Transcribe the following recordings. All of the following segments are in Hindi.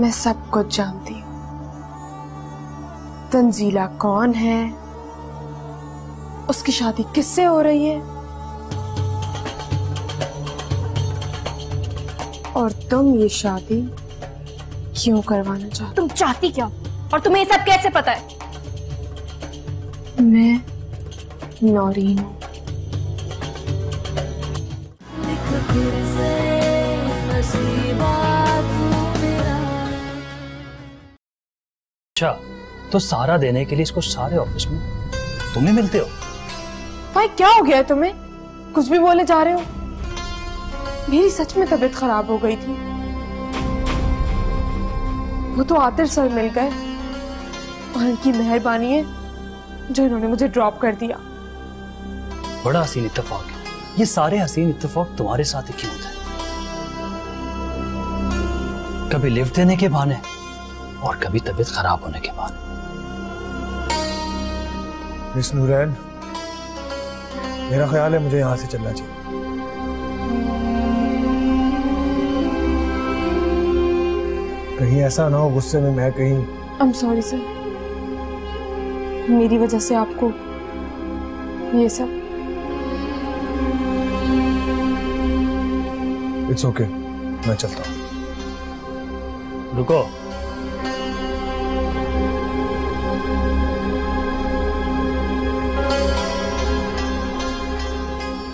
मैं सब कुछ जानती हूँ। तंजीला कौन है, उसकी शादी किससे हो रही है, और तुम ये शादी क्यों करवाना चाहती? तुम चाहती क्या और तुम्हें ये सब कैसे पता है? मैं नौरीन हूँ। अच्छा, तो सारा देने के लिए इसको सारे ऑफिस में तुम्हें मिलते हो? भाई क्या हो गया है तुम्हें, कुछ भी बोले जा रहे हो? मेरी सच में तबीयत खराब हो गई थी, वो तो आतिर सर मिल गए और उनकी मेहरबानी है जो इन्होंने मुझे ड्रॉप कर दिया। बड़ा हसीन इत्तेफाक है, ये सारे हसीन इत्तेफाक तुम्हारे साथ ही क्यों होता है? कभी लिफ्ट देने के बहाने और कभी तबीयत खराब होने के बहाने। मिस नूरैन, मेरा ख्याल है मुझे यहाँ से चलना चाहिए। कहीं ऐसा ना हो गुस्से में मैं कहीं। I'm sorry sir, मेरी वजह से आपको ये सब। इट्स ओके, मैं चलता हूँ। रुको,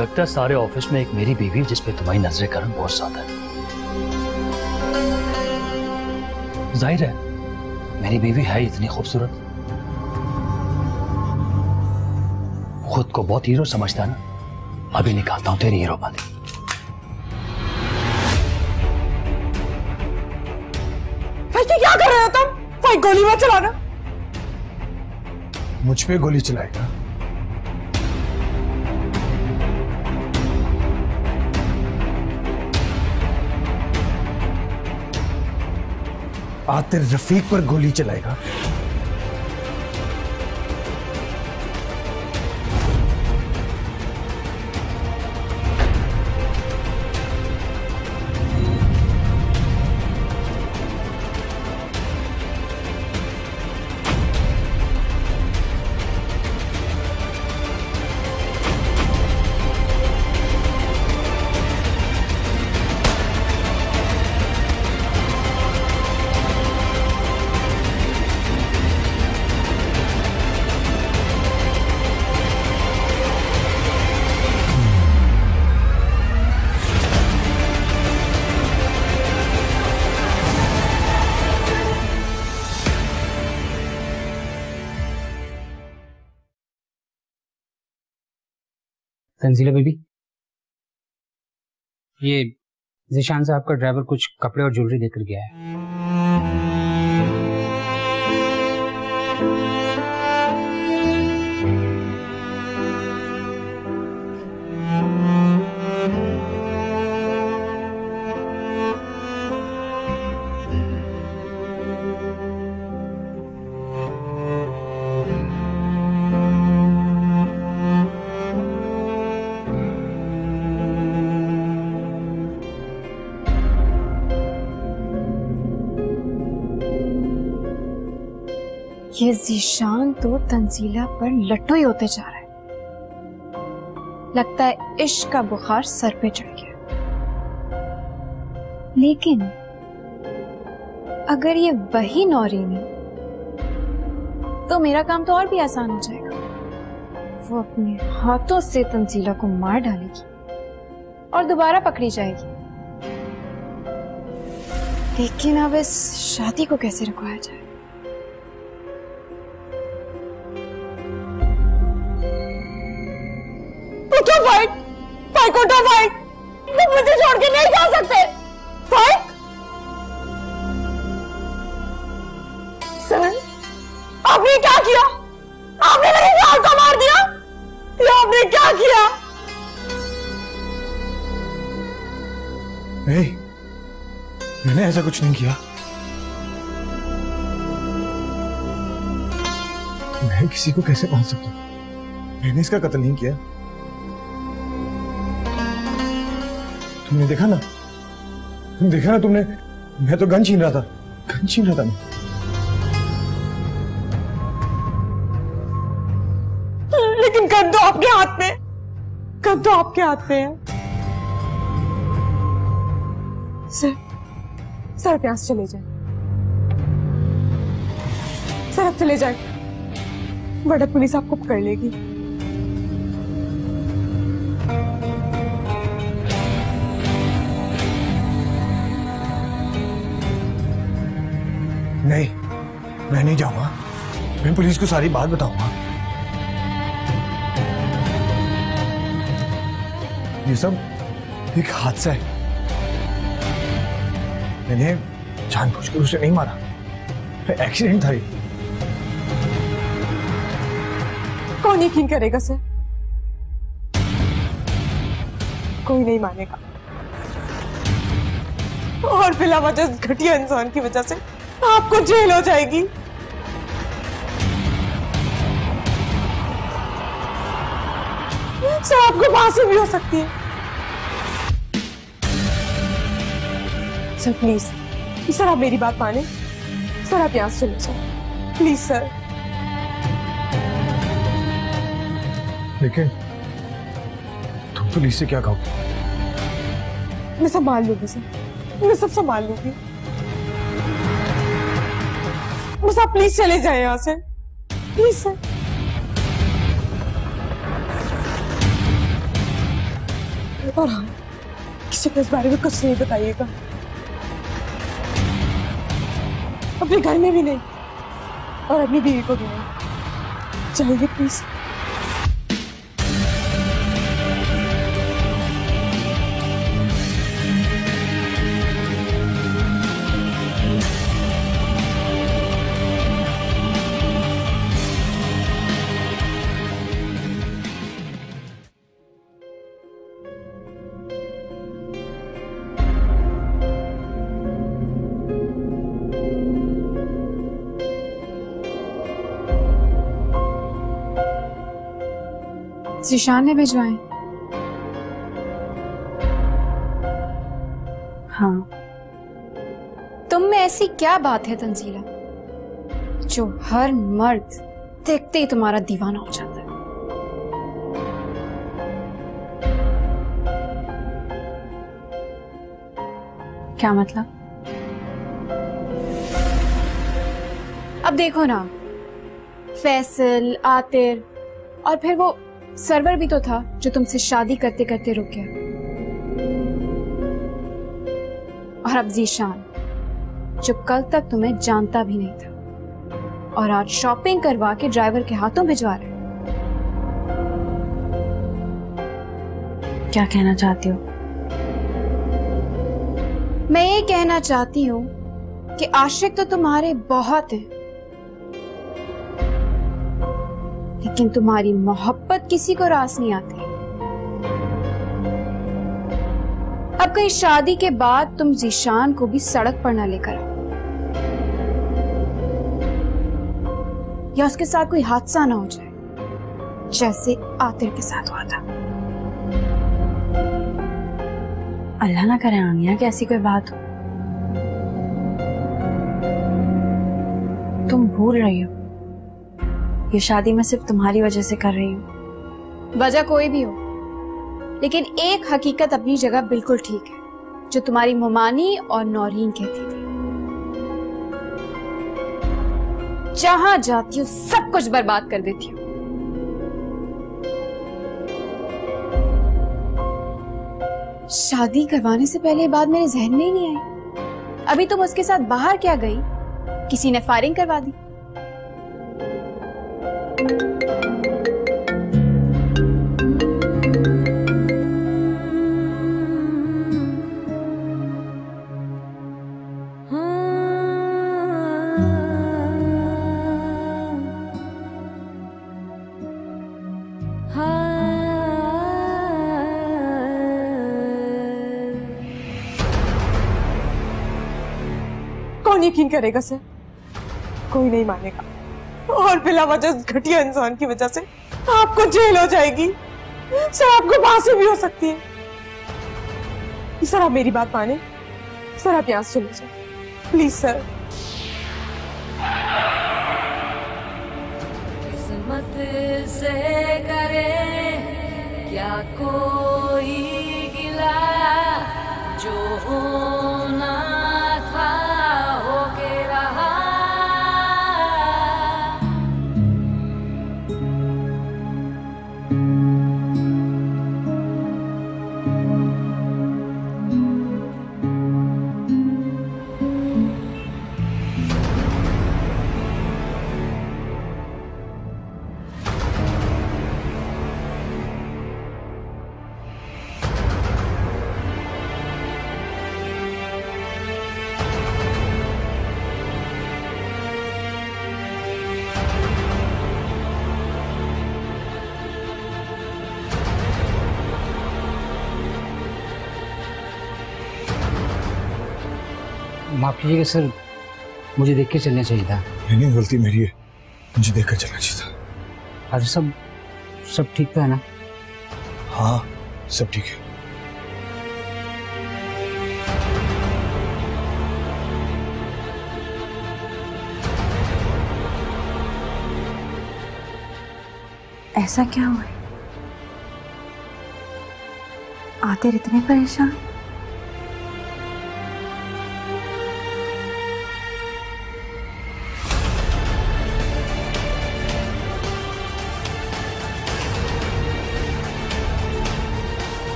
लगता है सारे ऑफिस में एक मेरी बीवी जिसपे तुम्हारी नजरें करम बहुत ज्यादा है। जाहिर है मेरी बीवी है इतनी खूबसूरत, खुद को बहुत हीरो समझता है ना, अभी निकालता हूं तेरी हीरो वाली। क्या कर रहे हो तुम? कोई गोली मत चलाना। मुझ पे गोली चलाएगा? आतिर रफीक पर गोली चलाएगा? तंजीला बेबी, ये ज़ीशान साहब का ड्राइवर कुछ कपड़े और ज्वेलरी देकर गया है। ये ज़ीशान तो तंजीला पर लटोई होते जा रहा है, लगता है इश्क का बुखार सर पे चढ़ गया। लेकिन अगर ये वही नौरीन है तो मेरा काम तो और भी आसान हो जाएगा। वो अपने हाथों से तंजीला को मार डालेगी और दोबारा पकड़ी जाएगी। लेकिन अब इस शादी को कैसे रुकवाया जाए? तुम मुझे छोड़ के नहीं जा सकते। सर, आपने क्या किया? आपने मेरे साथ को मार दिया? ये आपने क्या किया? नहीं, मैंने ऐसा कुछ नहीं किया। मैं किसी को कैसे पहुंच सकता हूं? मैंने इसका कत्ल नहीं किया। तुमने देखा ना, तुमने मैं तो गन छीन रहा था, कंचीन रहा मैं। लेकिन कब तो आपके हाथ में, कब तो आपके हाथ में है। सर प्यास चले जाए सर, आप चले जाए, बड़ा पुलिस आपको पकड़ लेगी। नहीं, मैं नहीं जाऊंगा, मैं पुलिस को सारी बात बताऊंगा। ये सब एक हादसा है, मैंने जानबूझकर उसे नहीं मारा, एक्सीडेंट था। कौन यकीन करेगा सर, कोई नहीं मानेगा। और बिला वजह घटिया इंसान की वजह से आपको जेल हो जाएगी। सर आपको फांसी भी हो सकती है। सर प्लीज, सर आप मेरी बात माने, सर आप यहां से चले जाओ प्लीज सर। लेकिन तुम पुलिस से क्या कहोगे? मैं संभाल लूंगी सर, मैं सब संभाल लूंगी, बस आप प्लीज चले जाए यहां से प्लीज सर। और हाँ, किसी को इस बारे में कुछ नहीं बताइएगा, अपने घर में भी नहीं और अपनी बीवी को भी नहीं। चलिए प्लीज। ज़ीशान ने भिजवाए? हाँ। तुम में ऐसी क्या बात है तंजीला जो हर मर्द देखते ही तुम्हारा दीवाना हो जाता है? क्या मतलब? अब देखो ना, फैसल, आतिर और फिर वो सर्वर भी तो था जो तुमसे शादी करते करते रुक गया, और अब ज़ीशान जो कल तक तुम्हें जानता भी नहीं था और आज शॉपिंग करवा के ड्राइवर के हाथों भिजवा रहे। क्या कहना चाहती हो? मैं ये कहना चाहती हूं कि आशिक तो तुम्हारे बहुत हैं, लेकिन तुम्हारी मोहब्बत किसी को रास नहीं आती। अब कहीं शादी के बाद तुम ज़ीशान को भी सड़क पर ना लेकर आओ, या उसके साथ कोई हादसा ना हो जाए जैसे आतिर के साथ हुआ था। अल्लाह ना करे आमिया कि ऐसी कोई बात हो। तुम भूल रही हो, ये शादी मैं सिर्फ तुम्हारी वजह से कर रही हूँ। वजह कोई भी हो, लेकिन एक हकीकत अपनी जगह बिल्कुल ठीक है जो तुम्हारी मुमानी और नौरीन कहती थी, जहां जाती हूँ सब कुछ बर्बाद कर देती हूँ। शादी करवाने से पहले बात मेरे जहन में ही नहीं आई। अभी तुम उसके साथ बाहर क्या गई, किसी ने फायरिंग करवा दी। कौन यकीन करेगा सर, कोई नहीं मानेगा। और बिला वजह घटिया इंसान की वजह से आपको जेल हो जाएगी। सर आपको फांसी भी हो सकती है। सर आप मेरी बात माने, सर आप यहां से चले जाओ प्लीज सर। मदद से करे क्या कोई गिला जो होना था होके रहा। माफ कीजिएगा सर, मुझे देख के चलना चाहिए था। नहीं, गलती मेरी है, मुझे देख कर चलना चाहिए था। आतिर साहब सब ठीक था ना? हाँ सब ठीक है। ऐसा क्या हुआ आतिर इतने परेशान?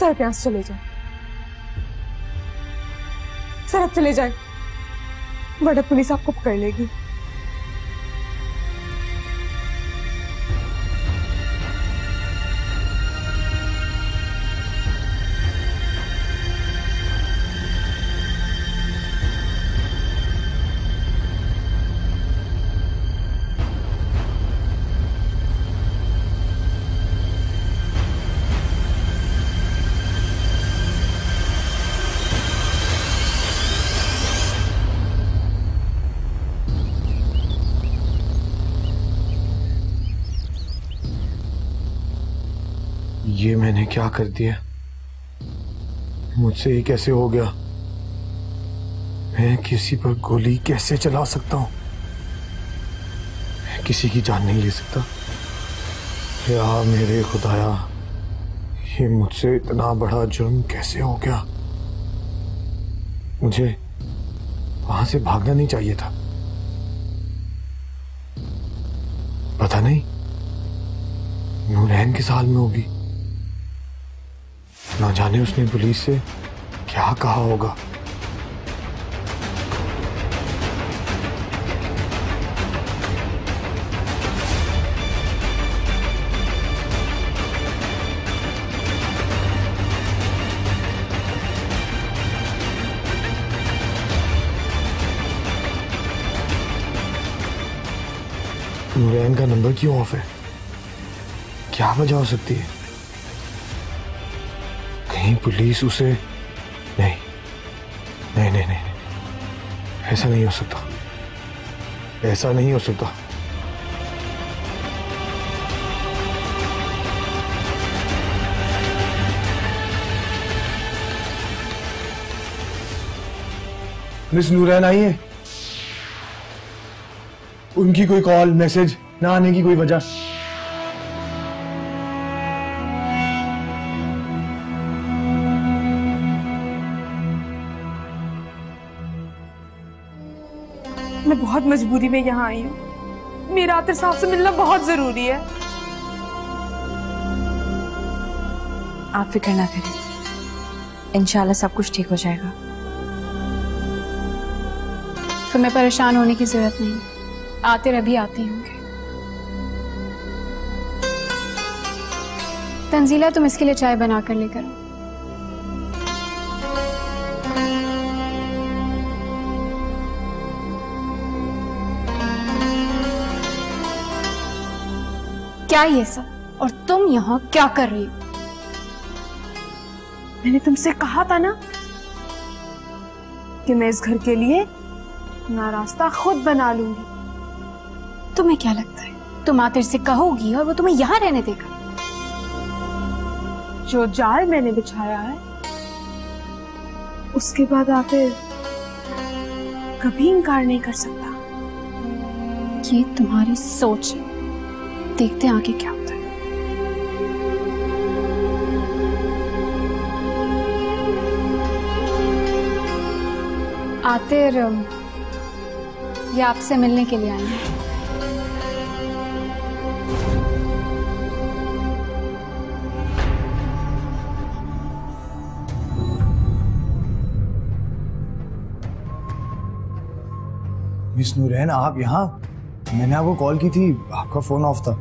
सर प्यास चले जाए सर, अब चले जाए वरना पुलिस आपको पकड़ लेगी। ये मैंने क्या कर दिया? मुझसे ये कैसे हो गया? मैं किसी पर गोली कैसे चला सकता हूँ? मैं किसी की जान नहीं ले सकता। या मेरे खुदाया, ये मुझसे इतना बड़ा जुर्म कैसे हो गया? मुझे वहां से भागना नहीं चाहिए था। पता नहीं नूरैन किस हाल में होगी, ना जाने उसने पुलिस से क्या कहा होगा। नूरैन का नंबर क्यों ऑफ है? क्या वजह हो सकती है? पुलिस उसे नहीं, नहीं नहीं नहीं, ऐसा नहीं हो सकता, ऐसा नहीं हो सकता। मिस नूरैन आई है? उनकी कोई कॉल मैसेज ना आने की कोई वजह? मैं बहुत मजबूरी में यहाँ आई हूँ, मेरा आतिर साहब से मिलना बहुत जरूरी है। आप फिक्र ना करें, इंशाल्लाह सब कुछ ठीक हो जाएगा। तुम्हें परेशान होने की जरूरत नहीं, आतिर अभी आते होंगे। तंजीला, तुम इसके लिए चाय बनाकर लेकर आओ। क्या ये सब, और तुम यहाँ क्या कर रही हो? मैंने तुमसे कहा था ना कि मैं इस घर के लिए ना रास्ता खुद बना लूंगी। तुम्हें क्या लगता है तुम आतिर से कहोगी और वो तुम्हें यहाँ रहने देगा? जो जाल मैंने बिछाया है, उसके बाद आतिर कभी इनकार नहीं कर सकता। ये तुम्हारी सोच है, देखते हैं आगे क्या होता है। आतिर ये आपसे मिलने के लिए आई है। मिस नूरैन, आप यहाँ? मैंने आपको कॉल की थी, आपका फोन ऑफ था।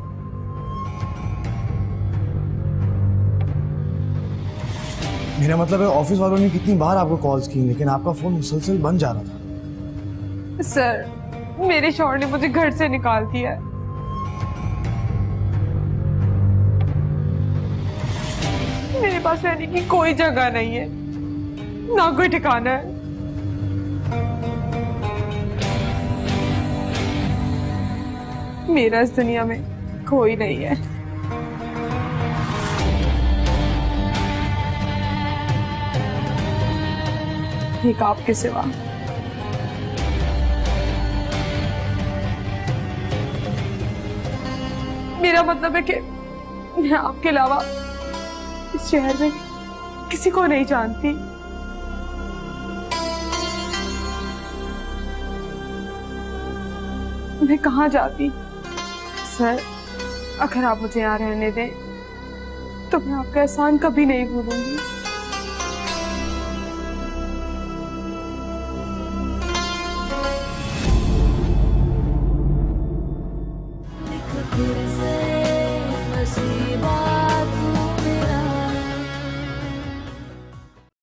मेरा मतलब है ऑफिस वालों ने कितनी बार आपको कॉल्स की, लेकिन आपका फोन मुसलसल बंद जा रहा था। सर, मेरे शौहर ने मुझे घर से निकाल दिया है। मेरे पास रहने की कोई जगह नहीं है, ना कोई ठिकाना है। मेरा इस दुनिया में कोई नहीं है। एक आपके सिवा। मेरा मतलब है कि मैं आपके अलावा इस शहर में किसी को नहीं जानती। मैं कहाँ जाती? सर, अगर आप मुझे यहाँ रहने दें तो मैं आपका एहसान कभी नहीं भूलूंगी।